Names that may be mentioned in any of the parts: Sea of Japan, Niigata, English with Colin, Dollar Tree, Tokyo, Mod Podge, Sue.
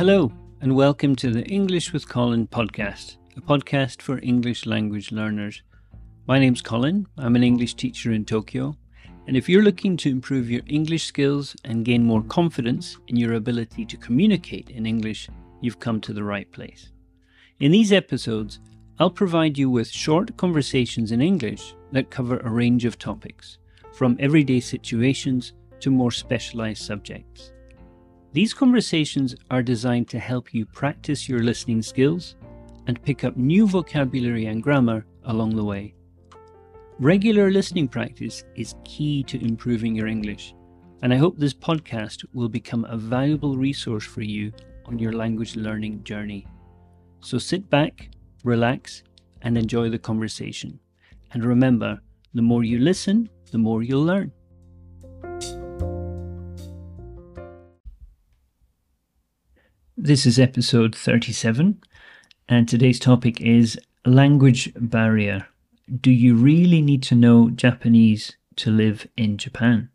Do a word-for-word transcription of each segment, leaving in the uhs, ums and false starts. Hello, and welcome to the English with Colin podcast, a podcast for English language learners. My name's Colin, I'm an English teacher in Tokyo, and if you're looking to improve your English skills and gain more confidence in your ability to communicate in English, you've come to the right place. In these episodes, I'll provide you with short conversations in English that cover a range of topics, from everyday situations to more specialized subjects. These conversations are designed to help you practice your listening skills and pick up new vocabulary and grammar along the way. Regular listening practice is key to improving your English, and I hope this podcast will become a valuable resource for you on your language learning journey. So sit back, relax, and enjoy the conversation. And remember, the more you listen, the more you'll learn. This is episode thirty-seven, and today's topic is language barrier. Do you really need to know Japanese to live in Japan?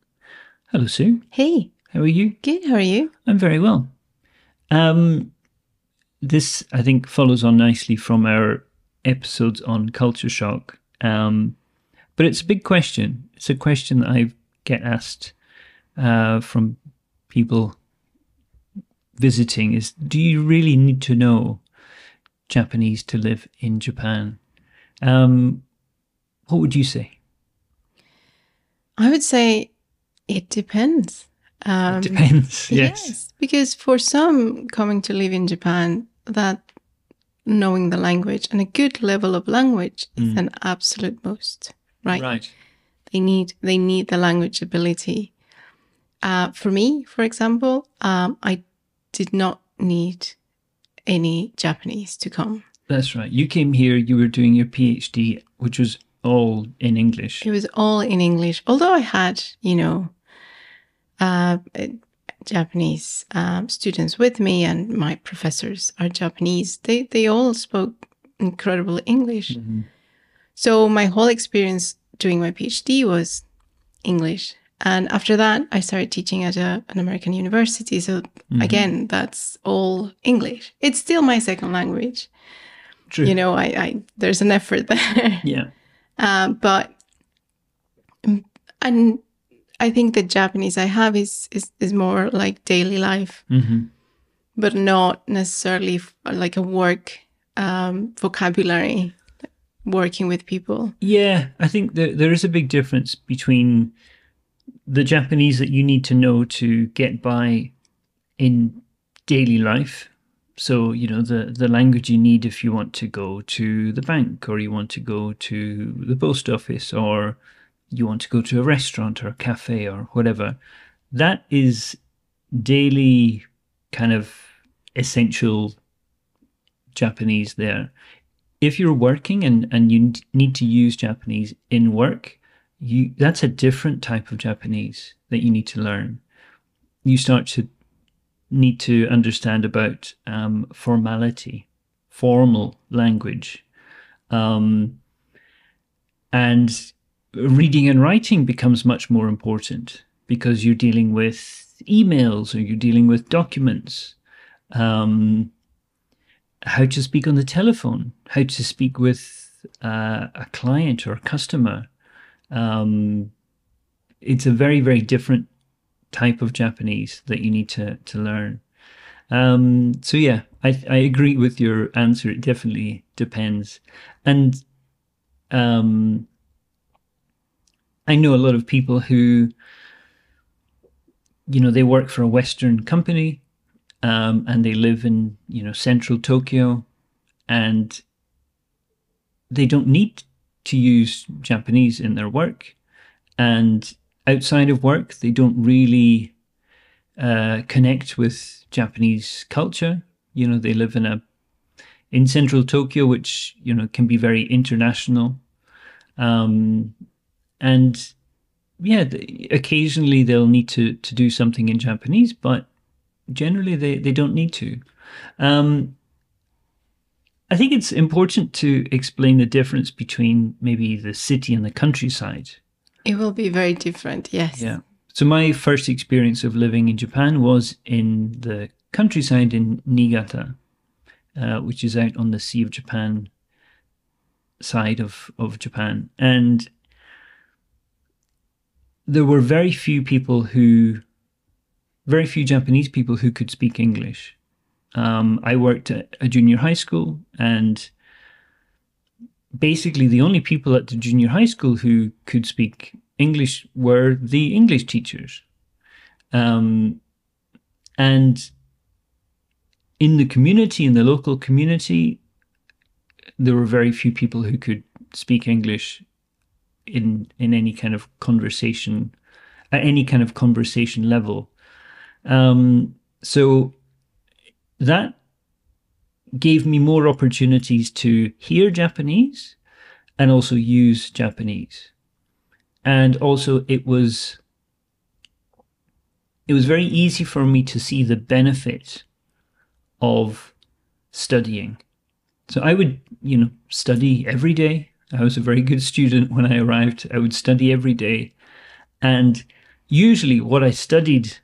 Hello, Sue. Hey. How are you? Good. How are you? I'm very well. Um, this, I think, follows on nicely from our episodes on culture shock. Um, but it's a big question. It's a question that I get asked uh, from people visiting is, do you really need to know Japanese to live in Japan? Um, what would you say? I would say it depends. Um, it depends, yes. yes. Because for some coming to live in Japan, that knowing the language and a good level of language mm. is an absolute must, right? Right. They need, they need the language ability. Uh, for me, for example, um, I did not need any Japanese to come. That's right. You came here, you were doing your PhD, which was all in English. It was all in English. Although I had, you know, uh, Japanese um, students with me, and my professors are Japanese. They, they all spoke incredible English. Mm-hmm. So my whole experience doing my PhD was English. And after that, I started teaching at a, an American university. So mm-hmm. again, that's all English. It's still my second language. True. You know, I, I there's an effort there. Yeah. Uh, but and I think the Japanese I have is is, is more like daily life, mm-hmm. but not necessarily like a work um, vocabulary, working with people. Yeah, I think there there is a big difference between the Japanese that you need to know to get by in daily life. So, you know, the, the language you need if you want to go to the bank, or you want to go to the post office, or you want to go to a restaurant or a cafe or whatever. That is daily kind of essential Japanese there. If you're working and, and you need to use Japanese in work, You, that's a different type of Japanese that you need to learn. You start to need to understand about um, formality, formal language. Um, and reading and writing becomes much more important because you're dealing with emails, or you're dealing with documents. Um, how to speak on the telephone, how to speak with uh, a client or a customer. Um, it's a very, very different type of Japanese that you need to, to learn. Um, so yeah, I, I agree with your answer. It definitely depends. And, um, I know a lot of people who, you know, they work for a Western company, um, and they live in, you know, central Tokyo, and they don't need to use Japanese in their work, and outside of work they don't really uh, connect with Japanese culture. You know, they live in a in central Tokyo, which, you know, can be very international, um, and yeah, the, occasionally they'll need to to do something in Japanese, but generally they they don't need to. Um, I think it's important to explain the difference between maybe the city and the countryside. It will be very different, yes. Yeah. So my first experience of living in Japan was in the countryside in Niigata, uh, which is out on the Sea of Japan side of, of Japan. And there were very few people who, very few Japanese people who could speak English. Um, I worked at a junior high school, and basically the only people at the junior high school who could speak English were the English teachers. Um, and in the community, in the local community, there were very few people who could speak English in in any kind of conversation, at any kind of conversation level. Um, so that gave me more opportunities to hear Japanese and also use Japanese. And also it was, it was very easy for me to see the benefit of studying. So I would, you know, study every day. I was a very good student when I arrived. I would study every day. And usually what I studied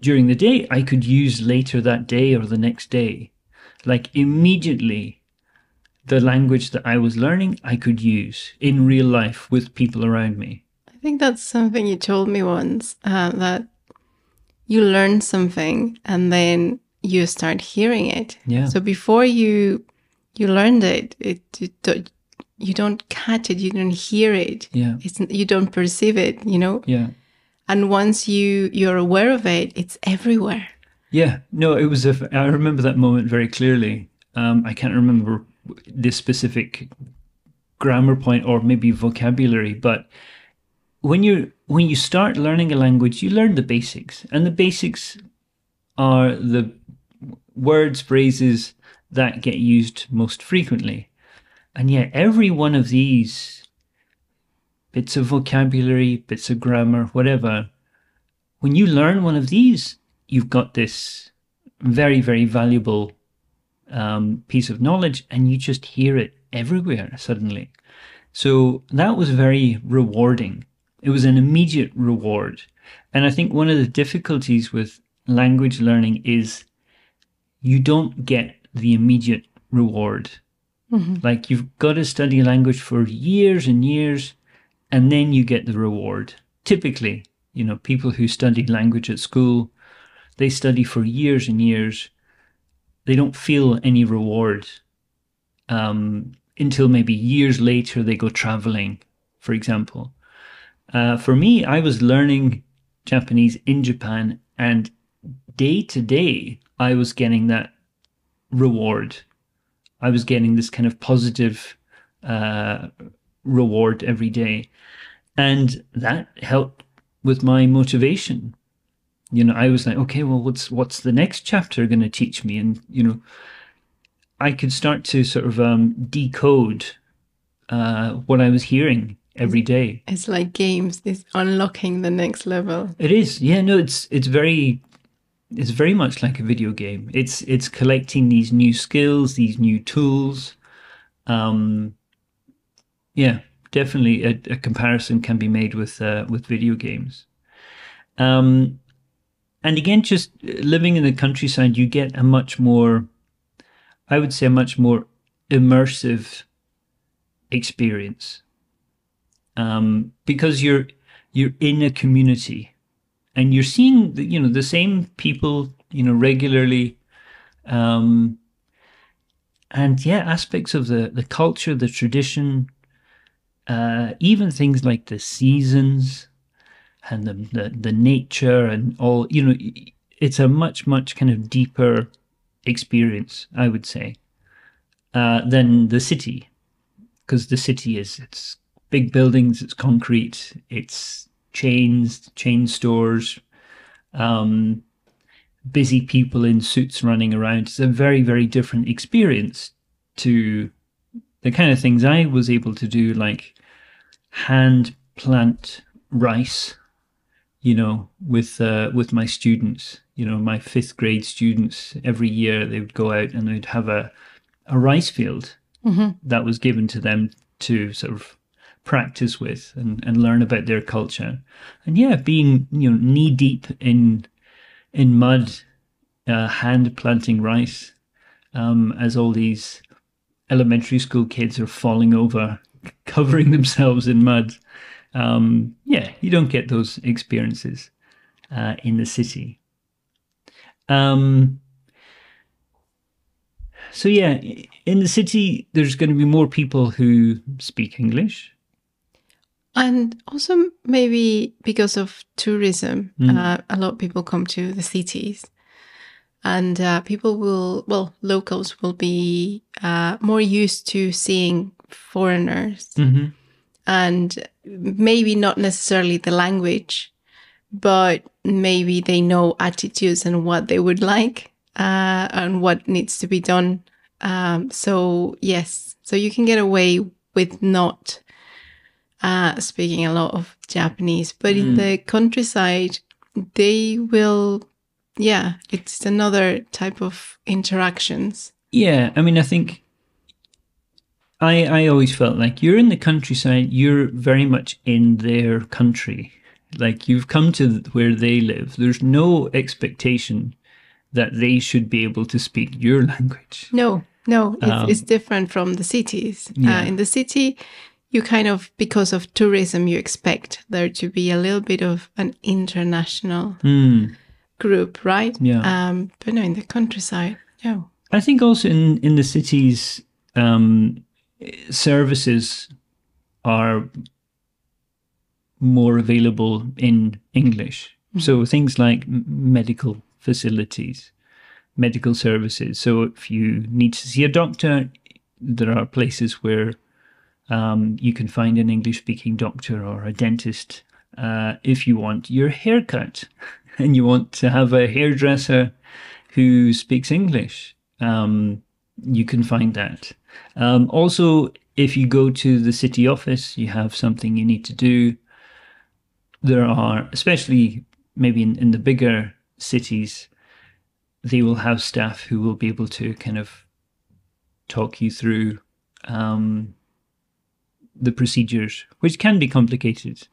during the day, I could use later that day or the next day. Like immediately, the language that I was learning, I could use in real life with people around me. I think that's something you told me once, uh, that you learn something and then you start hearing it. Yeah. So before you you learned it, it you don't, you don't catch it, you don't hear it. Yeah. It's, you don't perceive it, you know? Yeah. And once you, you're aware of it, it's everywhere. Yeah. No, it was, a, I remember that moment very clearly. Um, I can't remember this specific grammar point or maybe vocabulary, but when you when you start learning a language, you learn the basics. And the basics are the words, phrases that get used most frequently. And yet every one of these bits of vocabulary, bits of grammar, whatever, when you learn one of these, you've got this very, very valuable um, piece of knowledge, and you just hear it everywhere suddenly. So that was very rewarding. It was an immediate reward. And I think one of the difficulties with language learning is you don't get the immediate reward. Mm-hmm. Like you've got to study language for years and years, and then you get the reward. Typically, you know, people who study language at school, they study for years and years. They don't feel any reward um, until maybe years later they go traveling, for example. Uh, for me, I was learning Japanese in Japan, and day to day, I was getting that reward. I was getting this kind of positive uh reward every day, and that helped with my motivation. You know, I was like, okay, well, what's what's the next chapter going to teach me? And you know, I could start to sort of um decode uh what I was hearing every day. It's like games. It's unlocking the next level. It is, yeah. No, it's it's very it's very much like a video game. It's it's collecting these new skills, these new tools. Um, Yeah, definitely a, a comparison can be made with uh, with video games. Um, and again, just living in the countryside, you get a much more, I would say, a much more immersive experience. Um, because you're you're in a community, and you're seeing the, you know, the same people, you know, regularly. Um, and yeah, aspects of the the culture, the tradition. Uh, even things like the seasons and the, the the nature and all, you know, it's a much, much kind of deeper experience, I would say, uh, than the city. Because the city is, it's big buildings, it's concrete, it's chains, chain stores, um, busy people in suits running around. It's a very, very different experience to the kind of things I was able to do, like hand plant rice, you know, with uh, with my students, you know, my fifth grade students. Every year they would go out and they'd have a, a rice field mm-hmm. that was given to them to sort of practice with and, and learn about their culture. And yeah, being, you know, knee deep in in mud uh, hand planting rice, um, as all these elementary school kids are falling over, covering themselves in mud. Um, yeah, you don't get those experiences uh, in the city. Um, so yeah, in the city, there's going to be more people who speak English. And also maybe because of tourism, mm. uh, a lot of people come to the cities, and uh, people will, well, locals will be uh, more used to seeing foreigners, mm-hmm. and maybe not necessarily the language, but maybe they know attitudes and what they would like uh, and what needs to be done. Um, so yes, so you can get away with not Uh, speaking a lot of Japanese, but mm. in the countryside, they will, yeah, it's another type of interactions. Yeah, I mean, I think I, I always felt like you're in the countryside, you're very much in their country. Like you've come to where they live. There's no expectation that they should be able to speak your language. No, no, it's, um, it's different from the cities. Yeah. Uh, in the city, you kind of, because of tourism, you expect there to be a little bit of an international mm. group, right? Yeah. Um, but no, in the countryside, no. I think also in, in the cities, um, services are more available in English. Mm. So things like medical facilities, medical services. So if you need to see a doctor, there are places where Um, you can find an English-speaking doctor or a dentist. Uh, if you want your haircut and you want to have a hairdresser who speaks English, um, you can find that. Um, also, if you go to the city office, you have something you need to do. There are, especially maybe in, in the bigger cities, they will have staff who will be able to kind of talk you through um the procedures, which can be complicated.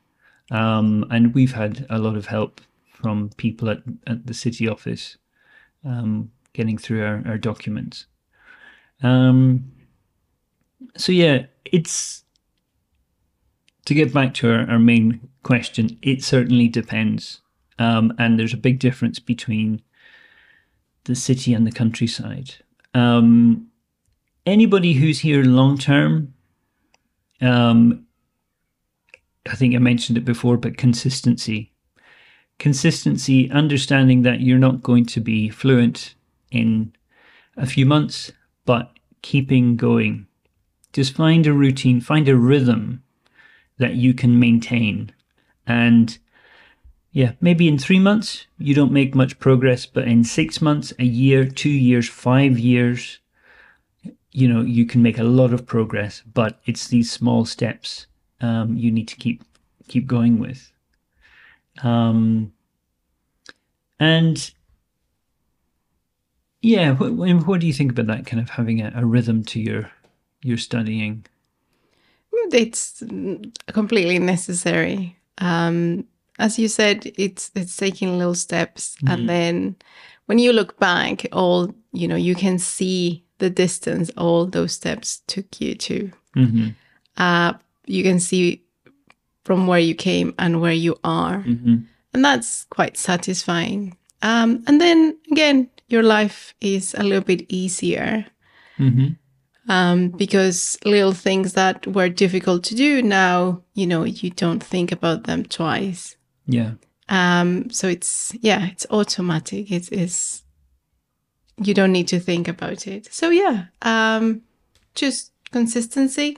Um, and we've had a lot of help from people at, at the city office um, getting through our, our documents. Um, so yeah, it's, to get back to our, our main question, it certainly depends. Um, and there's a big difference between the city and the countryside. Um, anybody who's here long-term, Um, I think I mentioned it before, but consistency. Consistency, understanding that you're not going to be fluent in a few months, but keeping going. Just find a routine, find a rhythm that you can maintain. And yeah, maybe in three months, you don't make much progress, but in six months, a year, two years, five years, you know, you can make a lot of progress, but it's these small steps um, you need to keep keep going with. Um, and yeah, what, what do you think about that? Kind of having a, a rhythm to your your studying. It's completely necessary. Um, as you said, it's it's taking little steps, mm-hmm. and then when you look back, all you know, you can see the distance all those steps took you to. Mm-hmm. Uh, you can see from where you came and where you are. Mm-hmm. And that's quite satisfying. Um, and then again, your life is a little bit easier, mm-hmm. um, because little things that were difficult to do now, you know, you don't think about them twice. Yeah. Um, so it's, yeah, it's automatic. It's, it's, you don't need to think about it. So yeah, um, just consistency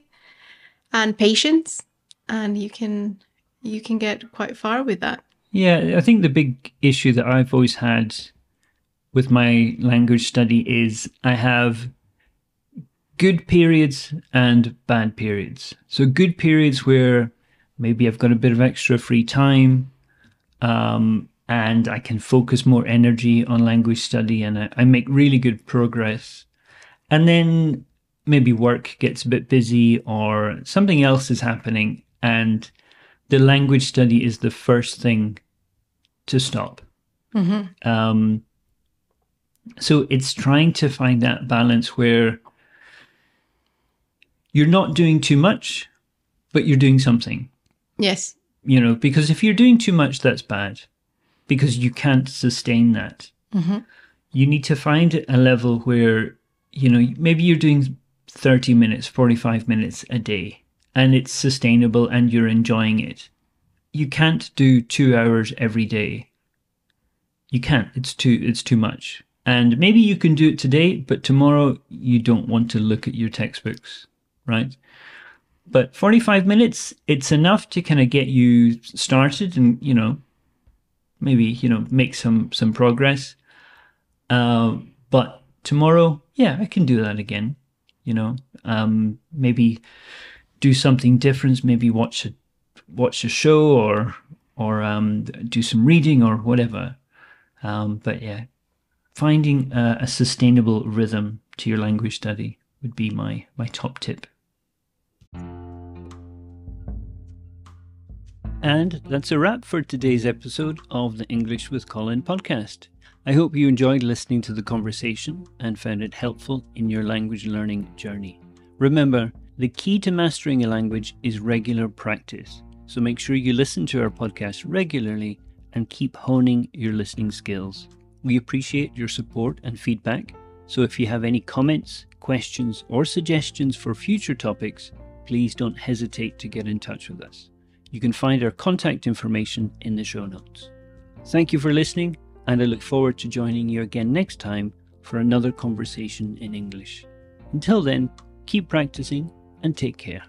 and patience, and you can you can get quite far with that. Yeah, I think the big issue that I've always had with my language study is I have good periods and bad periods. So good periods where maybe I've got a bit of extra free time, um, and I can focus more energy on language study, and I, I make really good progress. And then maybe work gets a bit busy or something else is happening, and the language study is the first thing to stop. Mm-hmm. Um, So it's trying to find that balance where you're not doing too much, but you're doing something. Yes. You know, because if you're doing too much, that's bad, because you can't sustain that. Mm-hmm. You need to find a level where, you know, maybe you're doing thirty minutes, forty-five minutes a day, and it's sustainable and you're enjoying it. You can't do two hours every day. You can't. It's too, it's too much. And maybe you can do it today, but tomorrow you don't want to look at your textbooks, right? But forty-five minutes, it's enough to kind of get you started and, you know, maybe, you know, make some, some progress. Uh, but tomorrow, yeah, I can do that again, you know, um, maybe do something different, maybe watch a, watch a show or, or um, do some reading or whatever. Um, but yeah, finding a, a sustainable rhythm to your language study would be my, my top tip. And that's a wrap for today's episode of the English with Colin podcast. I hope you enjoyed listening to the conversation and found it helpful in your language learning journey. Remember, the key to mastering a language is regular practice. So make sure you listen to our podcast regularly and keep honing your listening skills. We appreciate your support and feedback. So if you have any comments, questions, or suggestions for future topics, please don't hesitate to get in touch with us. You can find our contact information in the show notes. Thank you for listening, and I look forward to joining you again next time for another conversation in English. Until then, keep practicing and take care.